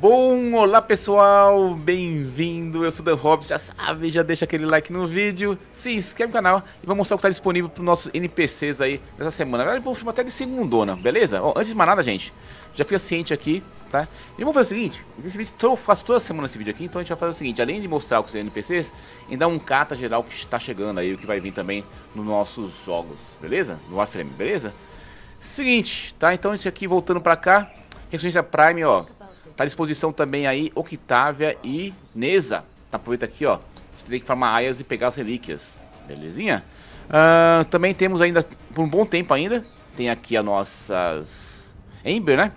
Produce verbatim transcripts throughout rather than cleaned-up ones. Bom, olá pessoal, bem-vindo, eu sou Dan Hobbs, já sabe, já deixa aquele like no vídeo, se inscreve no canal e vou mostrar o que está disponível para os nossos N P Cs aí nessa semana. Na verdade, vou chamar até de segundona, beleza? Ó, antes de mais nada, gente, já fica ciente aqui, tá? E vamos fazer o seguinte, eu faço toda semana esse vídeo aqui, então a gente vai fazer o seguinte, além de mostrar os N P Cs, ainda um cata geral que está chegando aí, o que vai vir também nos nossos jogos, beleza? No Warframe, beleza? Seguinte, tá? Então isso aqui, voltando para cá, Ressurgência Prime, ó. Tá à disposição também aí Octavia e Neza. Tá, aproveita aqui, ó. Você tem que farmar aias e pegar as relíquias. Belezinha? Uh, também temos ainda, por um bom tempo ainda, tem aqui as nossas Ember, né?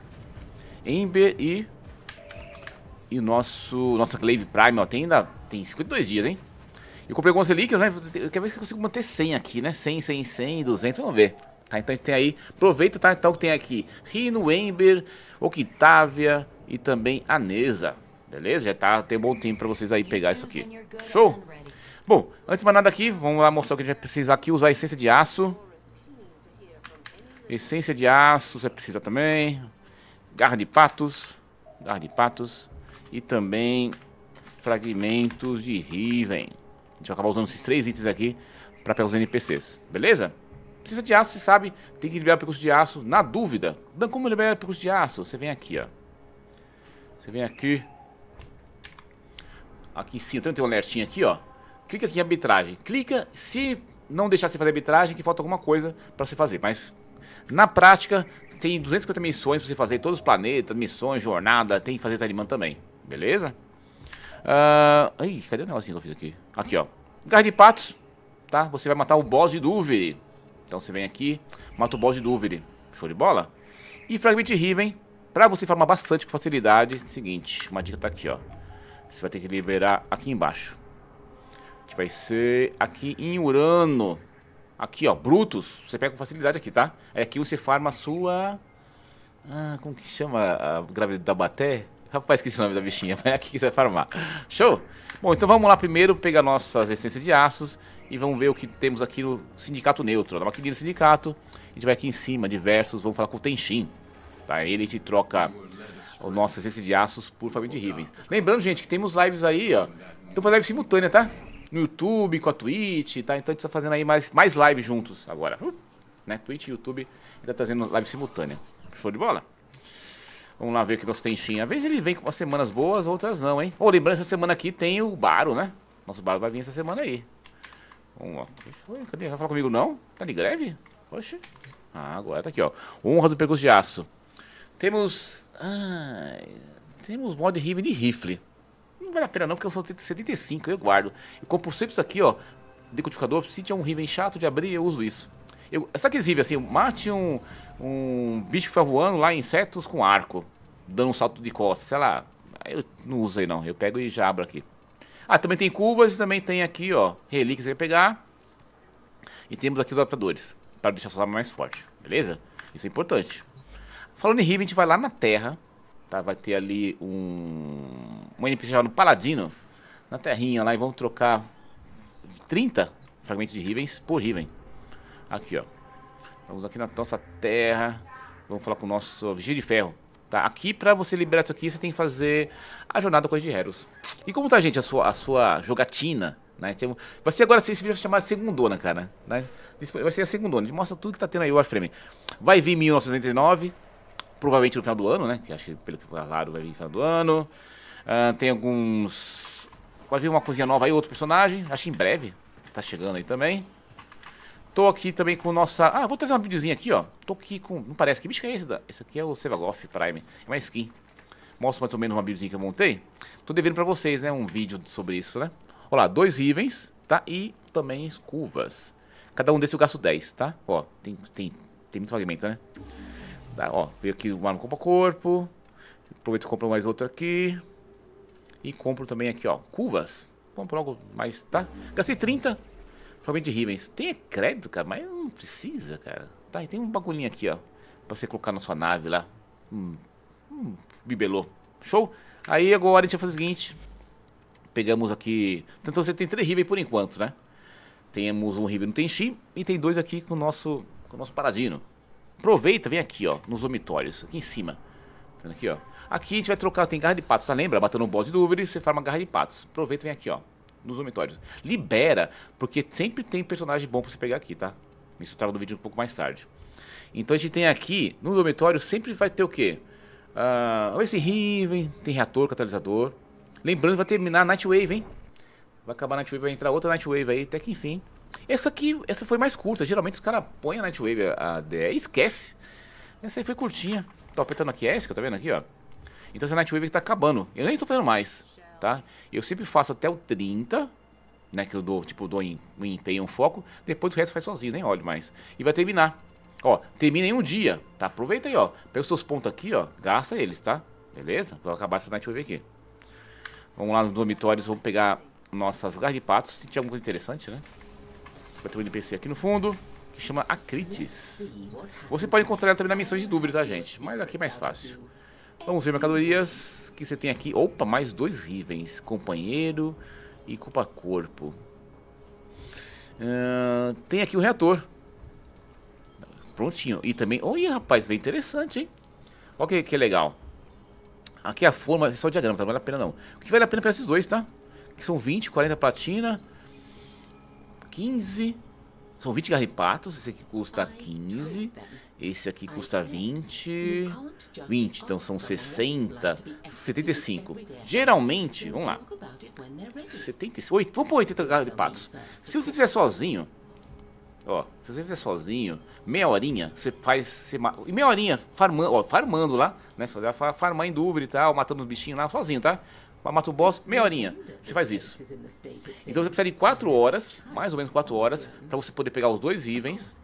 Ember e e nosso nossa Glaive Prime, ó. Tem ainda, tem cinquenta e dois dias, hein? Eu comprei algumas relíquias, né? Eu quero ver se eu consigo manter cem aqui, né? cem, cem, cem, duzentos, vamos ver. Tá, então a gente tem aí, aproveita, tá? Então tem aqui Rhino, Ember, Octavia e também a Neza, beleza? Já tá, tem um bom tempo pra vocês aí pegar isso aqui. Show! Bom, antes de mais nada aqui, vamos lá mostrar o que a gente vai precisar aqui. Usar a essência de aço. Essência de aço, você precisa também. Garra de patos. Garra de patos. E também fragmentos de Riven. A gente vai acabar usando esses três itens aqui pra pegar os N P Cs, beleza? Precisa de aço, você sabe. Tem que liberar o percurso de aço. Na dúvida, Dan, como liberar o percurso de aço? Você vem aqui, ó. Você vem aqui, aqui em cima, tem um alertinho aqui, ó. Clica aqui em arbitragem. Clica se não deixar você fazer arbitragem, que falta alguma coisa pra você fazer. Mas na prática, tem duzentas e cinquenta missões pra você fazer. Todos os planetas, missões, jornada, tem que fazer Zariman também. Beleza? Uh, ai, cadê o negocinho que eu fiz aqui? Aqui, ó. Garra de patos, tá? Você vai matar o boss de Duviri. Então você vem aqui, mata o boss de Duviri. Show de bola? E fragmento de Riven. Pra você farmar bastante com facilidade, seguinte, uma dica tá aqui, ó. Você vai ter que liberar aqui embaixo, que vai ser aqui em Urano. Aqui, ó, Brutus, você pega com facilidade aqui, tá? É aqui você farma a sua... Ah, como que chama a gravidade da baté? Rapaz, esqueci o nome da bichinha, mas é aqui que você vai farmar. Show? Bom, então vamos lá primeiro pegar nossas essências de aços e vamos ver o que temos aqui no sindicato neutro. Dá uma querida no sindicato, a gente vai aqui em cima, diversos, vamos falar com o Tenshin. Tá, ele te troca o nosso essência de aços por fragmento de Riven. Lembrando, gente, que temos lives aí, ó. Então faz live simultânea, tá? No YouTube, com a Twitch, tá? Então a gente tá fazendo aí mais, mais lives juntos agora. Uh, né? Twitch e YouTube ainda tá fazendo live simultânea. Show de bola? Vamos lá ver o que nós temos. Às vezes ele vem com umas semanas boas, outras não, hein? Ou oh, lembrando, essa semana aqui tem o Baro, né? Nosso Baro vai vir essa semana aí. Vamos lá. Oi, cadê? Vai falar comigo não? Tá de greve? Oxe. Ah, agora tá aqui, ó. Honra do percurso de aço. Temos... Ah, temos mod Riven de rifle. Não vale a pena não, porque são setenta e cinco, eu guardo. Eu compro sempre isso aqui, ó. Decodificador, se tiver um Riven chato de abrir, eu uso isso. Eu, sabe aqueles Riven assim? Mate um, um bicho que fica voando lá, insetos com arco. Dando um salto de costas, sei lá. Eu não uso aí não, eu pego e já abro aqui. Ah, também tem Kuvas e também tem aqui, ó. Relíquias que você vai pegar. E temos aqui os adaptadores, para deixar sua arma mais forte, beleza? Isso é importante. Falando em Riven, a gente vai lá na Terra, tá? Vai ter ali um, um N P C chamado Paladino, na terrinha lá, e vamos trocar trinta fragmentos de Rivens por Riven. Aqui, ó. Vamos aqui na nossa Terra, vamos falar com o nosso Vigil de Ferro, tá? Aqui, pra você liberar isso aqui, você tem que fazer a jornada com os guerreiros. E como tá, gente, a sua, a sua jogatina, né? Vai ser agora, esse vídeo vai se chamar segundona, cara, né? Vai ser a segundona, a gente mostra tudo que tá tendo aí o Warframe. Vai vir mil novecentos e noventa e nove... provavelmente no final do ano, né? Que acho que pelo que falaram vai vir no final do ano. Uh, tem alguns... Vai vir uma coisinha nova aí, outro personagem. Acho que em breve. Tá chegando aí também. Tô aqui também com nossa... Ah, vou trazer uma videozinha aqui, ó. Tô aqui com... Não parece. Que bicho que é esse? Da... Esse aqui é o Sevagoth Prime. É uma skin. Mostro mais ou menos uma videozinha que eu montei. Tô devendo pra vocês, né? Um vídeo sobre isso, né? Olha lá, dois Rivens, tá? E também Kuvas. Cada um desses eu gasto dez, tá? Ó, tem, tem, tem muito fragmento, né? Tá, ó, veio aqui o mano corpo a corpo. Aproveito e compro mais outro aqui. E compro também aqui, ó, Kuvas. Compro logo mais, tá? Gastei trinta fragmentos de Rivens. Tem crédito, cara, mas não precisa, cara. Tá, e tem um bagulhinho aqui, ó, pra você colocar na sua nave lá. Hum, hum, bibelô. Show? Aí agora a gente vai fazer o seguinte. Pegamos aqui... Então você tem três Rivens por enquanto, né? Temos um Riven no Tenshin e tem dois aqui com o nosso, com o nosso Paladino. Aproveita, vem aqui, ó, nos dormitórios, aqui em cima. Vendo aqui, ó. Aqui a gente vai trocar, tem garra de patos, tá? Lembra? Matando um boss de Duviri, você farma garra de patos. Aproveita e vem aqui, ó, nos dormitórios. Libera, porque sempre tem personagem bom pra você pegar aqui, tá? Isso eu trago no vídeo um pouco mais tarde. Então a gente tem aqui, no dormitório, sempre vai ter o quê? Uh, esse Riven, tem reator, catalisador. Lembrando que vai terminar a Nightwave, hein? Vai acabar a Nightwave, vai entrar outra Nightwave aí, até que enfim. Essa aqui, essa foi mais curta, geralmente os caras põem a Nightwave a D E e esquece. Essa aí foi curtinha. Tô apertando aqui S, que eu tô vendo aqui, ó. Então essa Nightwave tá acabando. Eu nem tô fazendo mais, tá? Eu sempre faço até o trinta, né? Que eu dou, tipo, dou em, em empenho, um foco. Depois o resto faz sozinho, nem olho mais. E vai terminar. Ó, termina em um dia, tá? Aproveita aí, ó. Pega os seus pontos aqui, ó. Gasta eles, tá? Beleza? Vou acabar essa Nightwave aqui. Vamos lá nos dormitórios, vamos pegar nossas garras de patos. Se tiver alguma coisa interessante, né? Vai ter um N P C aqui no fundo, que chama Acrites. Você pode encontrar ela também na missão de dúvidas, tá, gente? Mas aqui é mais fácil. Vamos ver mercadorias que você tem aqui. Opa, mais dois Rivens. Companheiro e culpa-corpo. Uh, tem aqui o reator. Prontinho. E também... Olha, rapaz, bem interessante, hein? Olha que, que legal. Aqui a forma... Só o diagrama, tá? Não vale a pena, não. O que vale a pena para esses dois, tá? Que são vinte, quarenta platina, quinze... São vinte garripatos. Esse aqui custa quinze. Esse aqui custa vinte. vinte, então são sessenta, setenta e cinco. Geralmente, vamos lá. setenta e cinco, oito, vamos por oitenta garripatos. Se você fizer sozinho... Ó, se você fizer sozinho, meia horinha, você faz... Você, e meia horinha, farmando, ó, farmando lá, né? Farmar em dúvida e tal, matando os bichinhos lá sozinho, tá? Mata o boss, meia horinha, você faz isso. Então você precisa de quatro horas, mais ou menos quatro horas, pra você poder pegar os dois Rivens.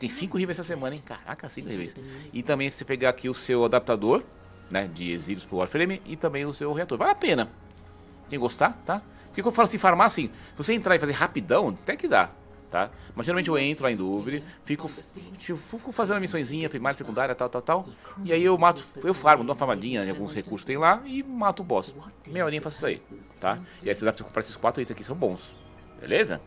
Tem cinco Rivens essa semana, hein? Caraca, cinco Rivens. E também você pegar aqui o seu adaptador, né? De exílios pro Warframe e também o seu reator. Vale a pena. Tem que gostar, tá? Porque quando eu falo assim, farmar assim, se você entrar e fazer rapidão, até que dá. Tá? Mas geralmente eu entro lá em dúvida, fico, fico fazendo a missãozinha primária, secundária, tal, tal, tal. E aí eu mato, eu farmo, dou uma farmadinha de alguns recursos que tem lá e mato o boss. Meia horinha eu faço isso aí, tá? E aí você dá pra comprar esses quatro itens aqui, são bons, beleza?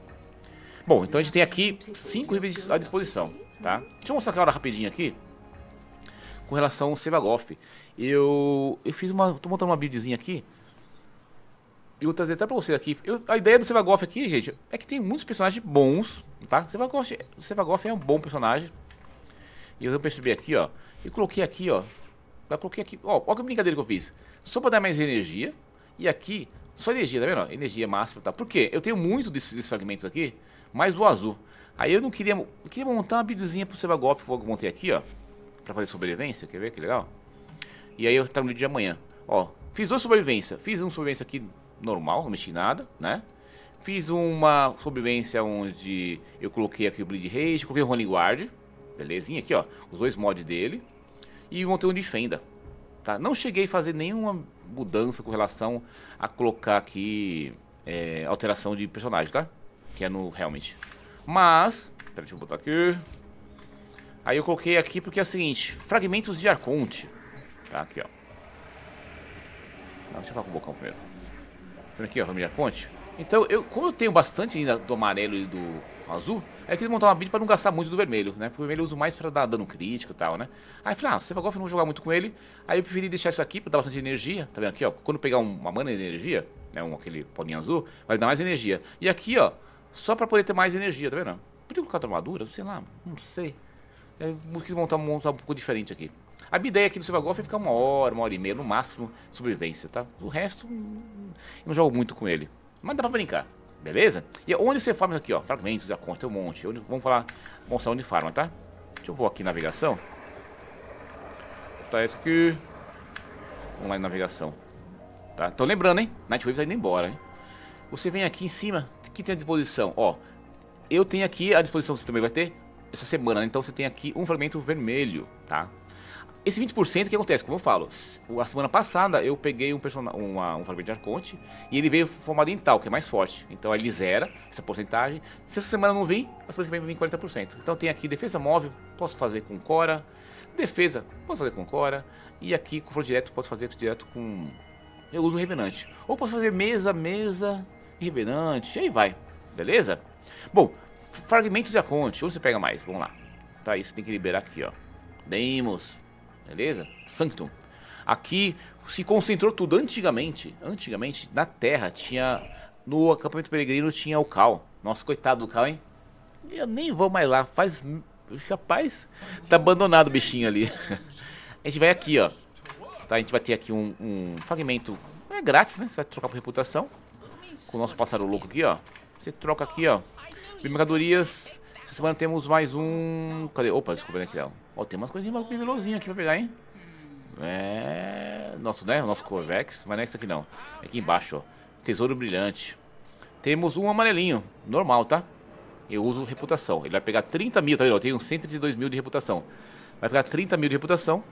Bom, então a gente tem aqui cinco reviews à disposição, tá? Deixa eu mostrar aquela hora rapidinho aqui. Com relação ao Sevagoth, eu, eu fiz uma, tô montando uma buildzinha aqui. Eu vou trazer até pra você aqui. Eu, a ideia do Sevagoth aqui, gente, é que tem muitos personagens bons, tá? Sevagoth, Sevagoth é um bom personagem. E eu vou perceber aqui, ó. Eu coloquei aqui, ó. Eu coloquei aqui, ó. Olha que brincadeira que eu fiz. Só pra dar mais energia. E aqui, só energia, tá vendo? Energia máxima, tá? Por quê? Eu tenho muito desses, desses fragmentos aqui, mais do azul. Aí eu não queria... Eu queria montar uma buildzinha pro Sevagoth que eu montei aqui, ó. Pra fazer sobrevivência, quer ver? Que legal. E aí eu trago no vídeo de amanhã. Ó, fiz duas sobrevivências. Fiz uma sobrevivência aqui... normal, não mexi em nada, né? Fiz uma sobrevivência onde eu coloquei aqui o Bleed Rage, coloquei o Rolling Guard, belezinha, aqui ó, os dois mods dele. E montei um Defenda, tá? Não cheguei a fazer nenhuma mudança com relação a colocar aqui é, alteração de personagem, tá? Que é no Helmet. Mas, pera, deixa eu botar aqui. Aí eu coloquei aqui porque é o seguinte, fragmentos de Arconte. Tá, aqui ó. Deixa eu falar com o bocão primeiro. Aqui, ó, família Conte. Então, eu, como eu tenho bastante ainda do amarelo e do azul, aí eu queria montar uma build pra não gastar muito do vermelho, né? Porque o vermelho eu uso mais pra dar dano crítico e tal, né? Aí eu falei, ah, o Sevagoth não vou jogar muito com ele. Aí eu preferi deixar isso aqui pra dar bastante energia. Tá vendo aqui, ó? Quando pegar uma mana de energia, né? Um, aquele polinho azul, vai dar mais energia. E aqui, ó, só pra poder ter mais energia, tá vendo? Podia colocar outra armadura, sei lá, não sei. Eu quis montar, montar um pouco diferente aqui. A minha ideia aqui do Sevagoth é ficar uma hora, uma hora e meia, no máximo, sobrevivência, tá? O resto, eu não jogo muito com ele. Mas dá pra brincar, beleza? E onde você farma aqui, ó, fragmentos, a conta, tem um monte. Onde, vamos falar, mostrar onde farma, tá? Deixa eu vou aqui em navegação. Tá, isso aqui. Vamos lá em navegação. Tá, então lembrando, hein? Nightwave tá indo embora, hein? Você vem aqui em cima, que tem à disposição, ó. Eu tenho aqui, à disposição você também vai ter, essa semana, né? Então você tem aqui um fragmento vermelho, tá? Esse vinte por cento que acontece, como eu falo, a semana passada eu peguei um, uma, um fragmento de Arconte e ele veio formado em tal, que é mais forte. Então ele zera essa porcentagem. Se essa semana não vir, a semana que vem vem quarenta por cento. Então tem aqui defesa móvel, posso fazer com Cora. Defesa, posso fazer com Cora. E aqui, controle direto, posso fazer direto com... Eu uso o Revenante. Ou posso fazer mesa, mesa, Revenante, e aí vai. Beleza? Bom, fragmentos de Arconte, onde você pega mais? Vamos lá. Tá, isso tem que liberar aqui, ó. Deimos. Beleza? Sanctum. Aqui se concentrou tudo. Antigamente, antigamente, na Terra, tinha... No acampamento peregrino tinha o Kahl. Nossa, coitado do Kahl, hein? Eu nem vou mais lá. Faz... Capaz... Tá abandonado o bichinho ali. A gente vai aqui, ó. Tá, a gente vai ter aqui um, um fragmento... É grátis, né? Você vai trocar por reputação. Com o nosso pássaro louco aqui, ó. Você troca aqui, ó. Mercadorias. Essa semana temos mais um... Cadê? Opa, desculpa, né, Cleo? Ó, tem umas coisinhas mais velozinhas aqui pra pegar, hein? É... Nosso, né? O nosso Corvex. Mas não é isso aqui, não. É aqui embaixo, ó. Tesouro brilhante. Temos um amarelinho. Normal, tá? Eu uso reputação. Ele vai pegar trinta mil, tá vendo? Eu tenho cento e trinta e dois mil de reputação. Vai pegar trinta mil de reputação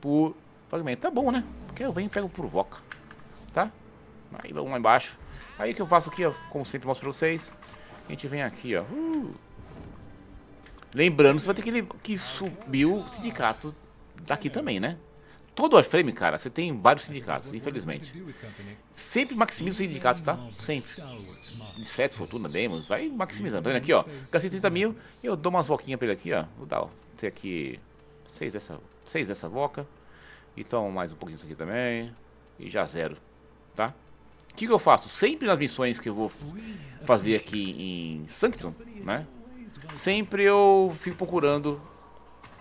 por fragmento. Tá bom, né? Porque eu venho e pego por voca. Tá? Aí vamos lá embaixo. Aí o que eu faço aqui, ó, como sempre mostro pra vocês. A gente vem aqui, ó. Uh. Lembrando, você vai ter que, que subir o sindicato daqui também, né? Todo Warframe, cara, você tem vários sindicatos, infelizmente. Sempre maximiza os sindicatos, tá? Sempre. Insetos, fortuna, Deimos, vai maximizando. Tá vendo aqui, ó? Gastei trinta mil, eu dou umas voquinhas pra ele aqui, ó. Vou dar, ó. Tem aqui seis dessa, seis dessa voca. Então, mais um pouquinho disso aqui também. E já zero, tá? O que, que eu faço? Sempre nas missões que eu vou fazer aqui em Sanctum, né? Sempre eu fico procurando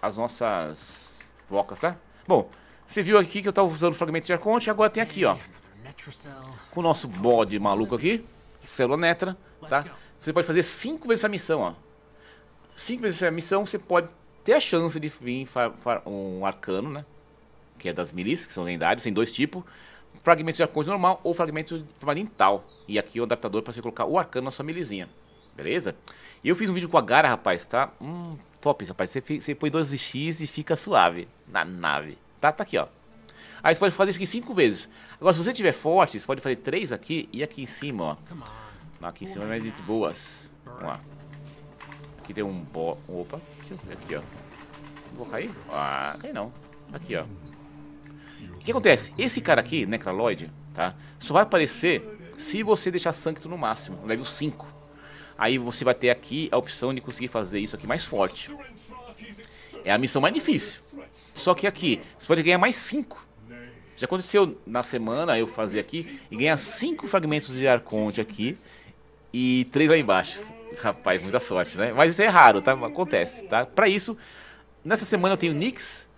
as nossas vocas, tá? Bom... Você viu aqui que eu tava usando o fragmento de Arconte, agora tem aqui, ó. Com o nosso bode maluco aqui, Célula Netra, tá? Você pode fazer cinco vezes essa missão, ó. Cinco vezes essa missão, você pode ter a chance de vir um arcano, né? Que é das milis, que são lendários, tem dois tipos. Fragmento de Arconte normal ou fragmento de Valental. E aqui é o adaptador pra você colocar o arcano na sua milizinha, beleza? E eu fiz um vídeo com a Gara, rapaz, tá? Hum, top, rapaz. Você, você põe doze xis e fica suave na nave. Tá, tá aqui, ó. Aí você pode fazer isso aqui cinco vezes. Agora, se você tiver forte, você pode fazer três aqui e aqui em cima, ó. Aqui em cima é mais de boas. Vamos lá. Aqui tem um bo... Opa. Aqui, ó. Vou cair? Ah, cai não. Aqui, ó. O que acontece? Esse cara aqui, Necraloid, tá? Só vai aparecer se você deixar Sanctum no máximo, level cinco. Aí você vai ter aqui a opção de conseguir fazer isso aqui mais forte. É a missão mais difícil. Só que aqui, você pode ganhar mais cinco. Já aconteceu na semana eu fazer aqui e ganhar cinco fragmentos de Arconte aqui e três lá embaixo. Rapaz, muita sorte, né? Mas isso é raro, tá? Acontece, tá? Pra isso, nessa semana eu tenho Nyx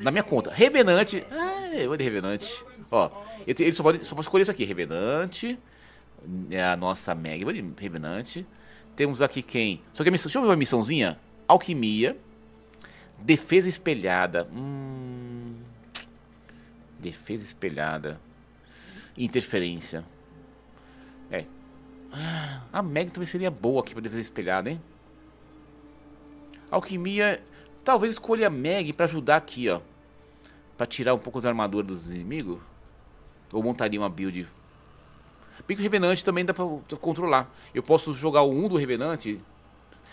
na minha conta. Revenante. Ah, eu vou de Revenante. Ó, eu tenho, ele só pode, só pode escolher isso aqui. Revenante. A nossa Mag. Eu vou de Revenante. Temos aqui quem? Só que a missão, deixa eu ver uma missãozinha. Alquimia. Defesa espelhada. Hum... Defesa espelhada. Interferência. É. A Mag também seria boa aqui pra defesa espelhada, hein? Alquimia. Talvez escolha a Mag pra ajudar aqui, ó. Pra tirar um pouco da armadura dos inimigos. Ou montaria uma build. Porque o Revenante também dá pra controlar. Eu posso jogar o um do Revenante.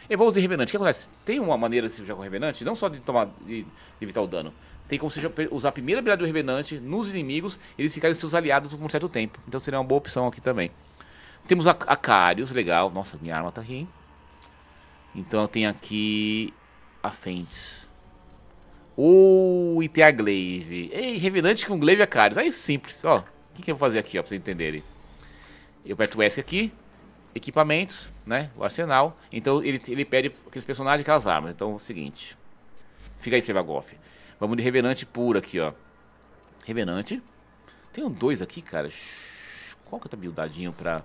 Eu vou usar Revenante. O que acontece? Tem uma maneira de se jogar com Revenante, não só de tomar, de evitar o dano. Tem como você usar a primeira habilidade do Revenante nos inimigos, eles ficarem seus aliados por um certo tempo. Então seria uma boa opção aqui também. Temos a, a Karius, legal. Nossa, minha arma tá aqui, hein? Então eu tenho aqui a Fentes. Oh, e tem a Glaive. Ei, Revenante com Glaive e a Karius. Aí é simples, ó. O que, que eu vou fazer aqui, ó, pra vocês entenderem? Eu aperto o S aqui. Equipamentos, né? O arsenal. Então ele, ele pede aqueles personagens e aquelas armas. Então é o seguinte. Fica aí, Sevagoth. Vamos de Revenante puro aqui, ó. Revenante. Tem um dois aqui, cara. Qual que eu tá buildadinho pra...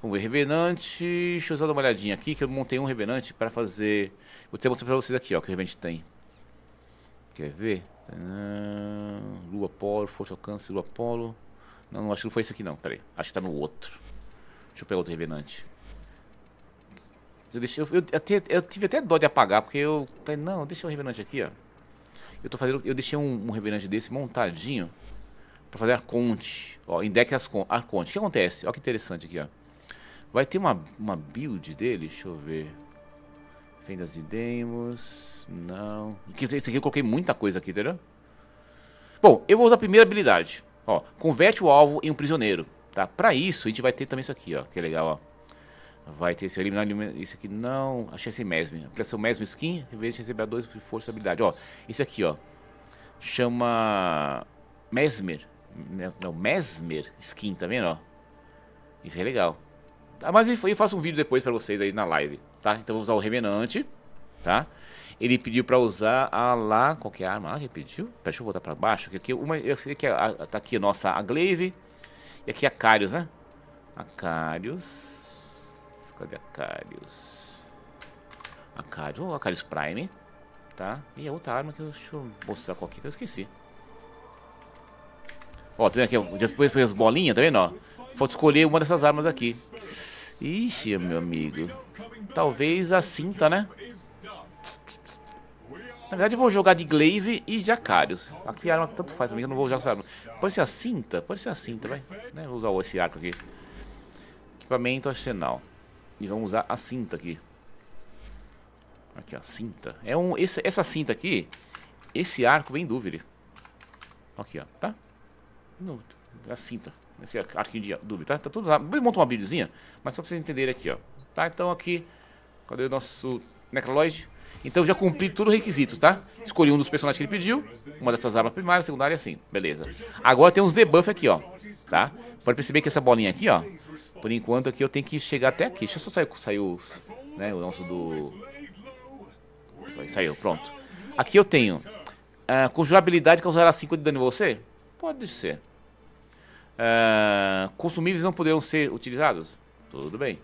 Vamos ver, Revenante. Deixa eu só dar uma olhadinha aqui, que eu montei um Revenante pra fazer... Vou até mostrar pra vocês aqui, ó, que o Revenante tem. Quer ver? Lua, Polo, Força, Alcance, Lua, Polo... Não, não, acho que não foi esse aqui não, peraí. Acho que tá no outro. Deixa eu pegar outro Revenante. Eu, deixei, eu, eu, eu, eu tive até dó de apagar, porque eu... Não, deixa o Revenante aqui, ó. Eu tô fazendo... Eu deixei um, um Revenante desse montadinho pra fazer Arconte. Ó, em deck Arconte. O que acontece? Ó que interessante aqui, ó. Vai ter uma, uma build dele, deixa eu ver. Fendas de Deimos... Não... Esse aqui eu coloquei muita coisa aqui, entendeu? Bom, eu vou usar a primeira habilidade. Ó, converte o alvo em um prisioneiro, tá? Pra isso, a gente vai ter também isso aqui, ó, que é legal, ó. Vai ter esse eliminar, isso aqui não, achei esse mesmo. Aplicação mesmo skin, em vez de receber dois de força e habilidade, ó. Esse aqui, ó, chama Mesmer. Não, Mesmer skin, tá vendo, ó? Isso é legal. Ah, mas eu faço um vídeo depois pra vocês aí na live, tá? Então eu vou usar o Revenante, tá? Ele pediu pra usar a lá... Qual que é a arma? Ah, ele pediu? Deixa eu voltar pra baixo. Aqui, uma, eu sei que a, a, tá aqui a nossa a Glaive. E aqui a Karius, né? A Karius... Cadê a Karius? A Karius... Oh, a Karius Prime, tá? E a outra arma que eu... Deixa eu mostrar qual que eu esqueci. Ó, tá vendo aqui? Eu já fui as bolinhas, tá vendo, ó? Falta escolher uma dessas armas aqui. Ixi, meu amigo. Talvez a cinta, né? Na verdade eu vou jogar de Glaive e de Acarius. Aqui a arma tanto faz pra mim, eu não vou usar essa arma. Pode ser a cinta? Pode ser a cinta, vai. Né? Vou usar esse arco aqui. Equipamento arsenal. E vamos usar a cinta aqui. Aqui, ó, cinta. É um, esse, essa cinta aqui, esse arco vem Duviri. Aqui, ó, tá? No, a cinta. Esse arquinho de dúvida, tá? Tá tudo lá. Vou montar uma videozinha, mas só pra vocês entenderem aqui, ó. Tá, então aqui. Cadê o nosso Necraloid? Então eu já cumpri todos os requisitos, tá? Escolhi um dos personagens que ele pediu. Uma dessas armas primárias, secundária e assim. Beleza. Agora tem uns debuffs aqui, ó. Tá? Pode perceber que essa bolinha aqui, ó. Por enquanto aqui eu tenho que chegar até aqui. Deixa eu só sair, sair o... Né? O nosso do... Saiu, pronto. Aqui eu tenho... Uh, conjurabilidade causará cinco de dano em você? Pode ser. Uh, consumíveis não poderão ser utilizados? Tudo bem.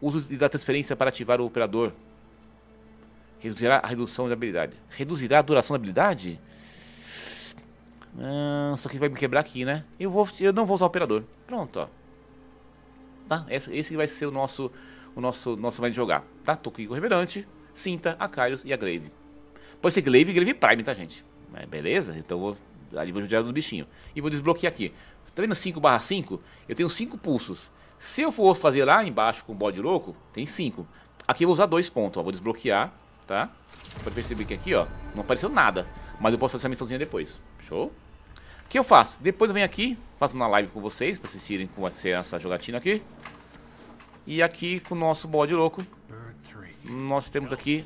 Uso da transferência para ativar o operador. Reduzirá a redução de habilidade. Reduzirá a duração da habilidade? Uh, só que vai me quebrar aqui, né? Eu, vou, eu não vou usar o operador. Pronto, ó. Tá? Esse, esse vai ser o nosso... O nosso... Nosso vai jogar. Tá? Tô aqui com o Reverante, Cinta, Acarius e a Glaive. Pode ser Glaive e Glaive Prime, tá, gente? Mas beleza? Então eu vou... Ali vou judiar do bichinho. E vou desbloquear aqui. Tá vendo cinco barra cinco? Eu tenho cinco pulsos. Se eu for fazer lá embaixo com o bode louco, tem cinco. Aqui eu vou usar dois pontos, ó. Vou desbloquear, tá? Pode perceber que aqui, ó, não apareceu nada. Mas eu posso fazer essa missãozinha depois. Show? O que eu faço? Depois eu venho aqui, faço uma live com vocês, pra assistirem com essa jogatina aqui. E aqui com o nosso bode louco, nós temos aqui...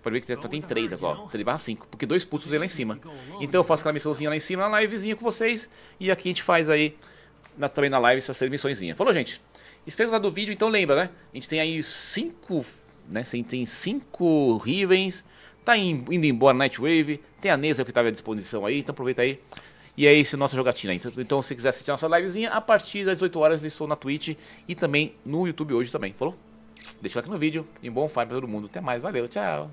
Pode ver que só tem três agora, três barra cinco, porque dois pulsos é lá em cima. Então eu faço aquela missãozinha lá em cima, uma livezinha com vocês. E aqui a gente faz aí, na, também na live, essas três missõezinhas. Falou, gente? Espero gostar do vídeo, então lembra, né? A gente tem aí cinco, né? Tem cinco Rivens, tá indo embora Nightwave, tem a Neza que estava à disposição aí, então aproveita aí. E é essa nossa jogatina. Então se quiser assistir a nossa livezinha, a partir das dezoito horas eu estou na Twitch e também no YouTube hoje também. Falou? Deixa o like no vídeo e um bom fire pra todo mundo. Até mais, valeu, tchau!